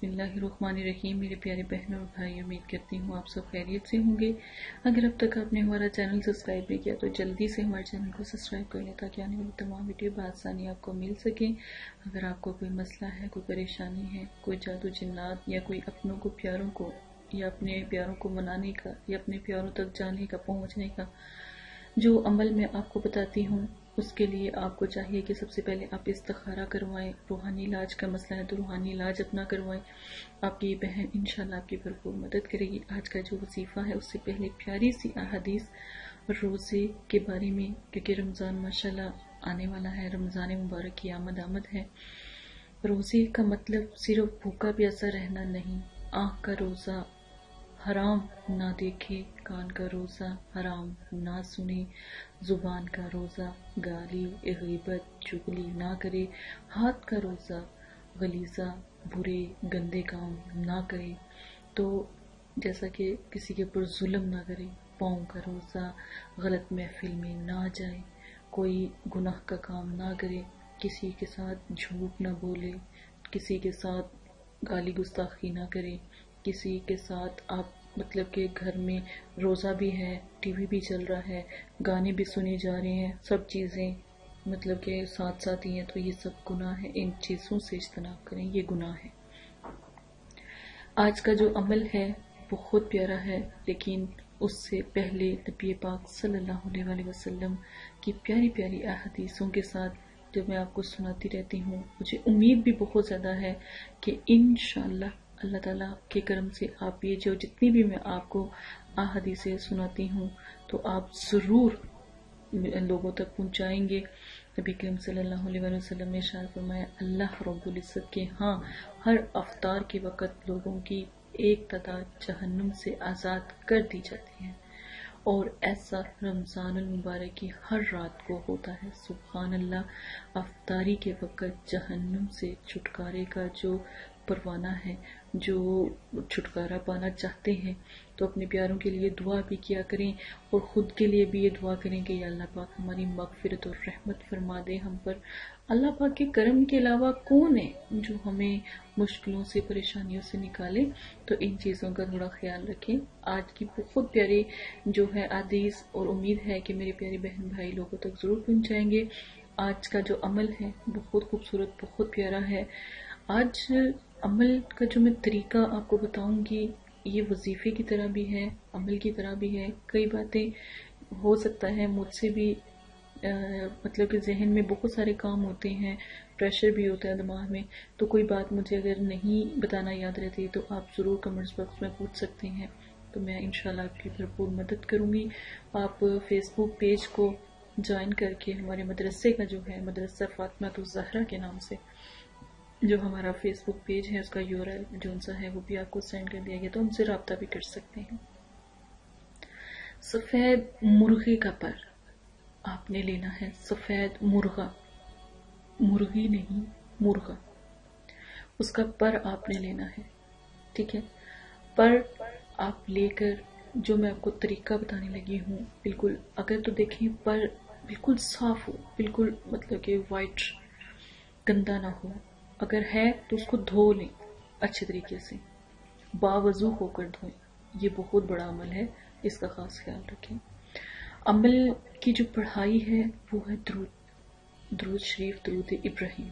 बिस्मिल्लाहिर्रहमानिर्रहीम। मेरे प्यारे बहनों और भाई, उम्मीद करती हूँ आप सब खैरियत से होंगे। अगर अब तक आपने हमारा चैनल सब्सक्राइब नहीं किया तो जल्दी से हमारे चैनल को सब्सक्राइब कर लें ताकि आने वाली तमाम वीडियो बासानी आपको मिल सकें। अगर आपको कोई मसला है, कोई परेशानी है, कोई जादू जिन्नात या कोई अपनों को प्यारों को या अपने प्यारों को मनाने का या अपने प्यारों तक जाने का, पहुँचने का जो अमल मैं आपको बताती हूँ, उसके लिए आपको चाहिए कि सबसे पहले आप इस्तिखारा करवाएं। रूहानी इलाज का मसला है तो रूहानी इलाज अपना करवाएं। आपकी बहन इंशाल्लाह आपकी भरपूर मदद करेगी। आज का जो वजीफा है उससे पहले प्यारी सी अहादीस रोज़े के बारे में, क्योंकि रमज़ान माशाल्लाह आने वाला है, रमज़ान मुबारक की आमद है। रोज़े का मतलब सिर्फ भूखा प्यासा रहना नहीं, आँख का रोज़ा हराम ना देखे, कान का रोज़ा हराम ना सुने, ज़ुबान का रोज़ा गाली गीबत चुगली ना करे, हाथ का रोज़ा गलीज़ा बुरे गंदे काम ना करे, तो जैसा कि किसी के ऊपर जुल्म ना करे, पाँव का रोज़ा गलत महफिल में ना जाए, कोई गुनाह का काम ना करे, किसी के साथ झूठ ना बोले, किसी के साथ गाली गुस्ताखी ना करे, किसी के साथ आप मतलब के घर में रोज़ा भी है, टीवी भी चल रहा है, गाने भी सुने जा रहे हैं, सब चीज़ें मतलब के साथ साथ ही हैं, तो ये सब गुनाह है। इन चीज़ों से इज्तनाब करें, ये गुनाह है। आज का जो अमल है बहुत प्यारा है, लेकिन उससे पहले नबी पाक सल्लल्लाहु अलैहि वसल्लम की प्यारी प्यारी अहदीसों के साथ जो मैं आपको सुनाती रहती हूँ, मुझे उम्मीद भी बहुत ज़्यादा है कि इंशाल्लाह अल्लाह ताला के करम से आप ये जो जितनी भी मैं आपको अहदीसें सुनाती हूँ तो आप ज़रूर लोगों तक पहुँचाएंगे। नबी करीम सल्लल्लाहु अलैहि वसल्लम ने इरशाद फरमाया, अल्लाह रब्बुल इज्जत के हाँ हर अफ्तार के वक़्त लोगों की एक तादाद जहन्नुम से आज़ाद कर दी जाती है, और ऐसा रमज़ान मुबारक की हर रात को होता है। सुभान अल्लाह, अफ्तारी के वक़्त जहन्नुम से छुटकारे का जो परवाना है, जो छुटकारा पाना चाहते हैं तो अपने प्यारों के लिए दुआ भी किया करें और ख़ुद के लिए भी ये दुआ करें कि या अल्लाह पाक हमारी मग़फ़िरत और रहमत फरमा दे हम पर। अल्लाह पाक के करम के अलावा कौन है जो हमें मुश्किलों से, परेशानियों से निकाले, तो इन चीज़ों का थोड़ा ख्याल रखें। आज की बहुत प्यारी जो है आदेश, और उम्मीद है कि मेरे प्यारे बहन भाई लोगों तक ज़रूर पहुँचाएँगे। आज का जो अमल है बहुत खूबसूरत, बहुत प्यारा है। आज अमल का जो मैं तरीका आपको बताऊंगी, ये वजीफे की तरह भी है, अमल की तरह भी है। कई बातें हो सकता है मुझसे भी मतलब कि जहन में बहुत सारे काम होते हैं, प्रेशर भी होता है दिमाग में, तो कोई बात मुझे अगर नहीं बताना याद रहती तो आप ज़रूर कमेंट्स बॉक्स में पूछ सकते हैं, तो मैं इंशाल्लाह आपकी भरपूर मदद करूँगी। आप फेसबुक पेज को ज्वाइन करके हमारे मदरसे का जो है मदरसा फातिमा तो जहरा के नाम से जो हमारा फेसबुक पेज है, उसका यूआरएल जो सा है वो भी आपको सेंड कर दिया गया, तो उनसे रब्ता भी कर सकते हैं। सफ़ेद मुर्गे का पर आपने लेना है, सफ़ेद मुर्गा, मुर्गी नहीं मुर्गा, उसका पर आपने लेना है, ठीक है। पर आप लेकर जो मैं आपको तरीका बताने लगी हूँ, बिल्कुल अगर तो देखें पर बिल्कुल साफ हो, बिल्कुल मतलब कि वाइट गंदा ना हो, अगर है तो उसको धो लें अच्छे तरीके से, बावजू होकर धोएं। ये बहुत बड़ा अमल है, इसका ख़ास ख्याल रखें। अमल की जो पढ़ाई है वो है दुरूद, दुरूद शरीफ, दुरूद इब्राहिम।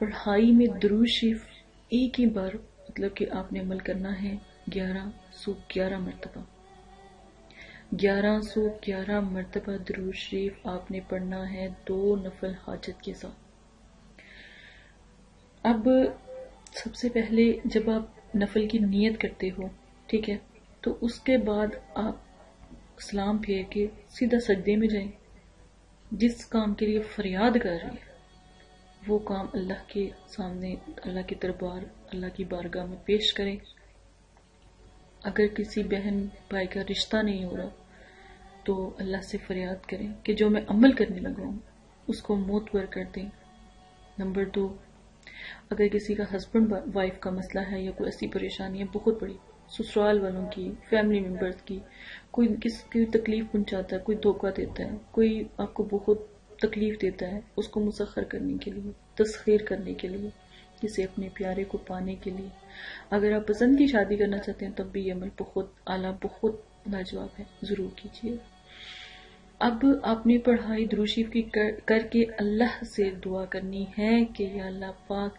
पढ़ाई में दुरूद शरीफ एक ही बार मतलब कि आपने अमल करना है 1111 मरतबा, 1111 मरतबा दुरूद शरीफ आपने पढ़ना है 2 नफल हाजत के साथ। अब सबसे पहले जब आप नफल की नीयत करते हो, ठीक है, तो उसके बाद आप सलाम फेर के सीधा सजदे में जाएं। जिस काम के लिए फरियाद कर रहे हैं वो काम अल्लाह के सामने, अल्लाह के दरबार, अल्लाह की बारगाह में पेश करें। अगर किसी बहन भाई का रिश्ता नहीं हो रहा तो अल्लाह से फरियाद करें कि जो मैं अमल करने लगा हूँ उसको मोतबर कर दें। नंबर 2, अगर किसी का हस्बैंड वाइफ का मसला है या कोई ऐसी परेशानी है बहुत बड़ी, ससुराल वालों की, फैमिली मेम्बर्स की, कोई किसी तकलीफ़ पहुंचाता है, कोई धोखा देता है, कोई आपको बहुत तकलीफ़ देता है, उसको मुसखर करने के लिए, तस्खीर करने के लिए, किसी अपने प्यारे को पाने के लिए। अगर आप पसंद की शादी करना चाहते हैं तब भी ये अमल बहुत आला, बहुत लाजवाब है, जरूर कीजिए। अब आपने पढ़ाई दुरूद शरीफ की करके अल्लाह से दुआ करनी है कि या अल्लाह पाक,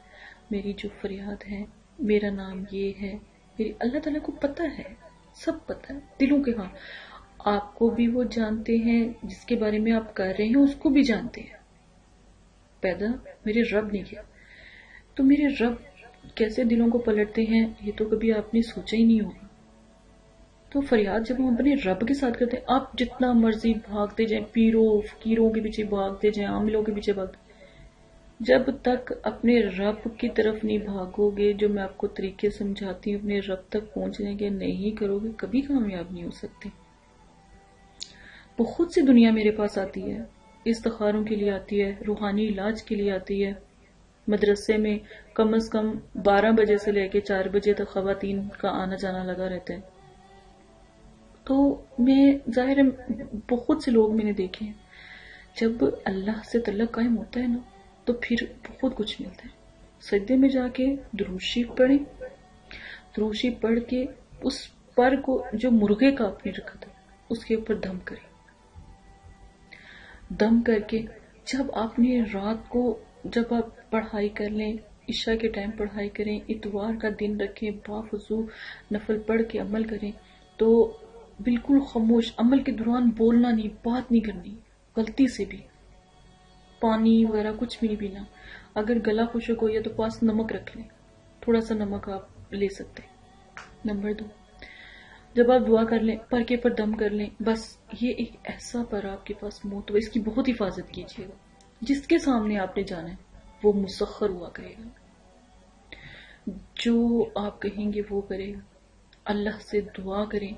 मेरी जो फरियाद है, मेरा नाम ये है, मेरी अल्लाह ताला को पता है, सब पता है दिलों के, हाँ आपको भी वो जानते हैं, जिसके बारे में आप कर रहे हैं उसको भी जानते हैं। पैदा मेरे रब ने किया, तो मेरे रब कैसे दिलों को पलटते हैं ये तो कभी आपने सोचा ही नहीं होगा। तो फरियाद जब हम अपने रब के साथ करते हैं, आप जितना मर्जी भागते जाएं, पीरों फकीरों के पीछे भागते जाएं, आमिलों के पीछे भागते, जब तक अपने रब की तरफ नहीं भागोगे, जो मैं आपको तरीके समझाती हूँ अपने रब तक पहुंचने के नहीं करोगे, कभी कामयाब नहीं हो सकते। बहुत सी दुनिया मेरे पास आती है, इस्तिखारों के लिए आती है, रूहानी इलाज के लिए आती है। मदरसे में कम अज कम 12 बजे से लेकर 4 बजे तक खवातीन का आना जाना लगा रहता है। तो मैं जाहिर है बहुत से लोग मैंने देखे हैं, जब अल्लाह से तअल्लुक़ कायम होता है ना तो फिर बहुत कुछ मिलता है। सजदे में जाके दुरूद शरीफ पढ़ें, दुरूद शरीफ पढ़ के उस पर को जो मुर्गे का आपने रखा था उसके ऊपर दम करें। दम करके जब आपने रात को, जब आप पढ़ाई कर लें, ईशा के टाइम पढ़ाई करें, इतवार का दिन रखें, बावजू नफल पढ़ के अमल करें, तो बिल्कुल खामोश, अमल के दौरान बोलना नहीं, बात नहीं करनी, गलती से भी पानी वगैरह कुछ भी नहीं पीना। अगर गला खुशक हो गया तो पास नमक रख लें, थोड़ा सा नमक आप ले सकते हैं। नंबर 2, जब आप दुआ कर लें, पर के पर दम कर लें, बस ये एक ऐसा पर आपके पास मौत हो, इसकी बहुत हिफाजत कीजिएगा। जिसके सामने आपने जाना है वो मुसख्खर हुआ करेगा, जो आप कहेंगे वो करेगा। अल्लाह से दुआ करें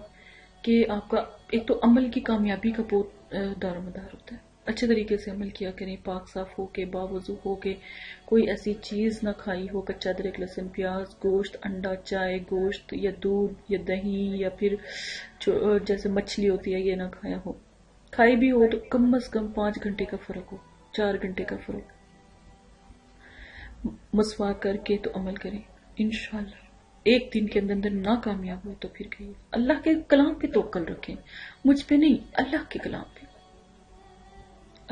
कि आपका, एक तो अमल की कामयाबी का बहुत दारोमदार होता है, अच्छे तरीके से अमल किया करें, पाक साफ होके, बावजू होके, कोई ऐसी चीज़ ना खाई हो, कच्चा अदरक, लहसुन, प्याज, गोश्त, अंडा, चाय, गोश्त या दूध या दही, या फिर जैसे मछली होती है ये ना खाया हो। खाई भी हो तो कम अज कम 5 घंटे का फर्क हो, 4 घंटे का फर्क। मसवाक करके तो अमल करें, इंशाल्लाह एक दिन के अंदर नाकामयाब हो तो फिर कहिए अल्लाह के कलाम पे तवक्कल रखें, मुझ पे नहीं, अल्लाह के कलाम पे,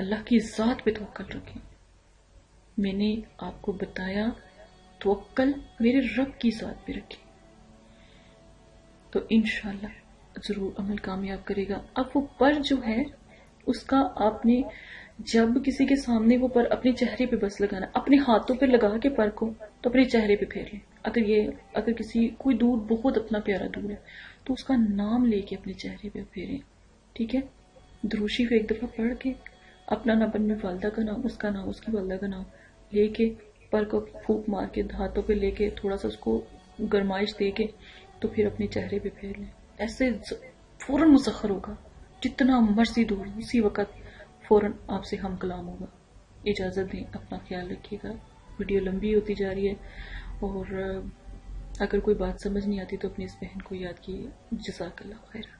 अल्लाह की जात पे तवक्कल रखें। मैंने आपको बताया तवक्कल मेरे रब की जात पे रखें, तो इंशाल्लाह जरूर अमल कामयाब करेगा। अब वो पर जो है उसका आपने जब किसी के सामने वो पर अपने चेहरे पे बस लगाना, अपने हाथों पे लगा के पर को तो अपने चेहरे पे फेर लें। अगर किसी कोई दूर बहुत अपना प्यारा दूर है तो उसका नाम लेके अपने चेहरे पे फेरें, ठीक है। दुरूद शरीफ एक दफा पढ़ के अपना नाम, अपनी वालदा का नाम, उसका नाम, उसकी वालदा का नाम लेके पर को फूंक मार के हाथों पे लेके थोड़ा सा उसको गर्माइश दे के तो फिर अपने चेहरे पे फेर लें। ऐसे फौरन मुसख्खर होगा, जितना मर्जी दूर उसी वक्त फौरन आपसे हम कलाम होगा। इजाज़त दें, अपना ख्याल रखिएगा। वीडियो लंबी होती जा रही है और अगर कोई बात समझ नहीं आती तो अपनी इस बहन को याद कीजिए। जज़ाकल्लाह खैर।